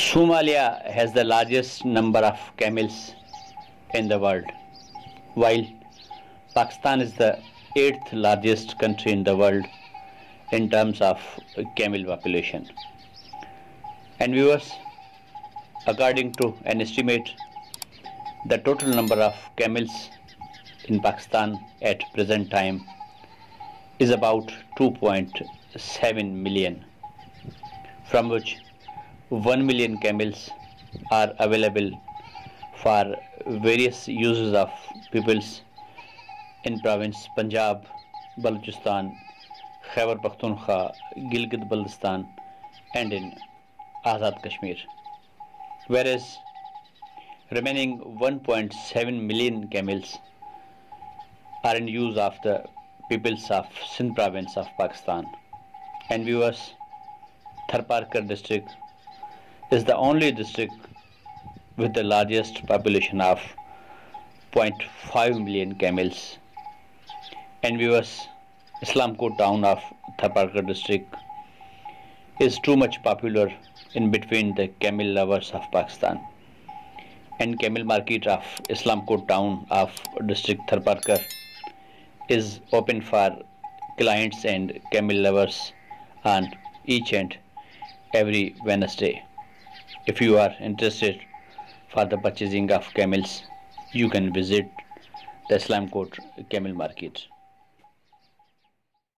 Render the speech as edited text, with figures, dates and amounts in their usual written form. Somalia has the largest number of camels in the world, while Pakistan is the 8th largest country in the world in terms of camel population. And viewers, according to an estimate, the total number of camels in Pakistan at present time is about 2.7 million, from which 1 million camels are available for various uses of peoples in province Punjab, Balochistan, Khyber Pakhtunkhwa, Gilgit-Baltistan and in Azad Kashmir, whereas remaining 1.7 million camels are in use of the peoples of Sindh province of Pakistan. And viewers, Tharparkar district is the only district with the largest population of 0.5 million camels. And viewers, Islamkot town of Tharparkar district is too much popular in between the camel lovers of Pakistan. And camel market of Islamkot town of district Tharparkar is open for clients and camel lovers on each and every Wednesday. If you are interested for the purchasing of camels, you can visit the Islamkot camel market.